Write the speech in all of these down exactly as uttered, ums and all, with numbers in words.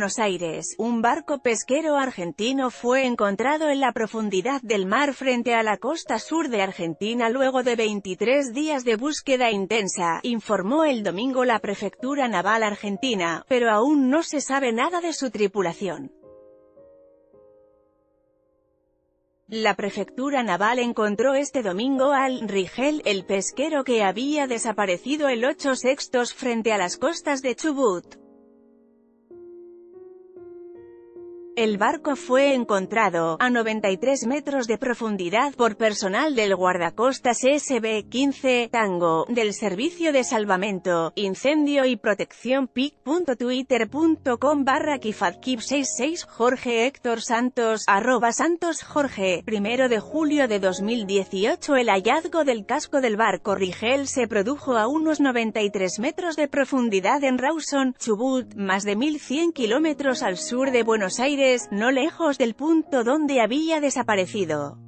Buenos Aires, un barco pesquero argentino fue encontrado en la profundidad del mar frente a la costa sur de Argentina luego de veintitrés días de búsqueda intensa, informó el domingo la Prefectura Naval Argentina, pero aún no se sabe nada de su tripulación. La Prefectura Naval encontró este domingo al Rigel, el pesquero que había desaparecido el ocho de sexto frente a las costas de Chubut. El barco fue encontrado, a noventa y tres metros de profundidad, por personal del Guardacostas S B quince, Tango, del Servicio de Salvamento, Incendio y Protección. pic punto twitter punto com barra kifadkif sesenta y seis Jorge Héctor Santos, arroba Santos Jorge. Primero de julio de dos mil dieciocho el hallazgo del casco del barco Rigel se produjo a unos noventa y tres metros de profundidad en Rawson, Chubut, más de mil cien kilómetros al sur de Buenos Aires, no lejos del punto donde había desaparecido.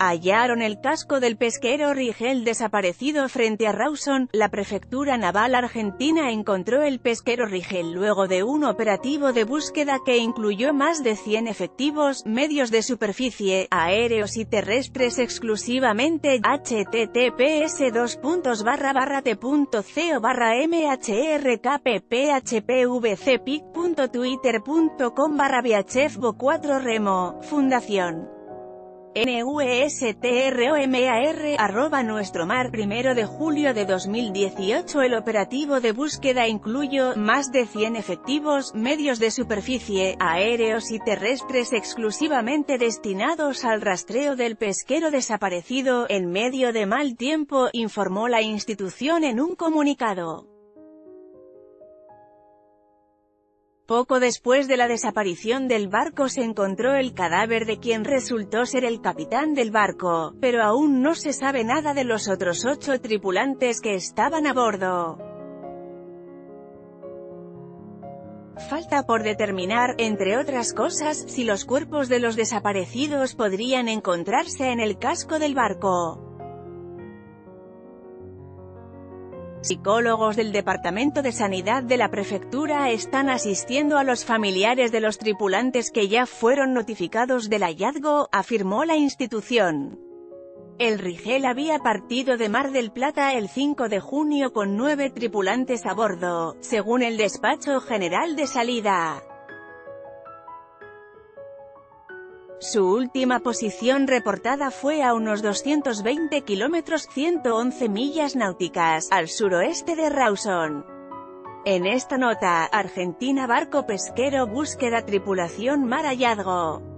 Hallaron el casco del pesquero Rigel desaparecido frente a Rawson. La Prefectura Naval Argentina encontró el pesquero Rigel luego de un operativo de búsqueda que incluyó más de cien efectivos, medios de superficie, aéreos y terrestres exclusivamente. H T T P S dos puntos barra barra t punto co barra mhrkppachpvc pic punto twitter punto com barra viachefbo cuatro remo, Fundación NUESTROMAR, arroba NUESTROMAR. Primero de julio de dos mil dieciocho el operativo de búsqueda incluyó más de cien efectivos, medios de superficie, aéreos y terrestres exclusivamente destinados al rastreo del pesquero desaparecido, en medio de mal tiempo, informó la institución en un comunicado. Poco después de la desaparición del barco se encontró el cadáver de quien resultó ser el capitán del barco, pero aún no se sabe nada de los otros ocho tripulantes que estaban a bordo. Falta por determinar, entre otras cosas, si los cuerpos de los desaparecidos podrían encontrarse en el casco del barco. Psicólogos del Departamento de Sanidad de la Prefectura están asistiendo a los familiares de los tripulantes que ya fueron notificados del hallazgo, afirmó la institución. El Rigel había partido de Mar del Plata el cinco de junio con nueve tripulantes a bordo, según el Despacho General de Salida. Su última posición reportada fue a unos doscientos veinte kilómetros ciento once millas náuticas, al suroeste de Rawson. En esta nota, Argentina barco pesquero búsqueda tripulación mar hallazgo.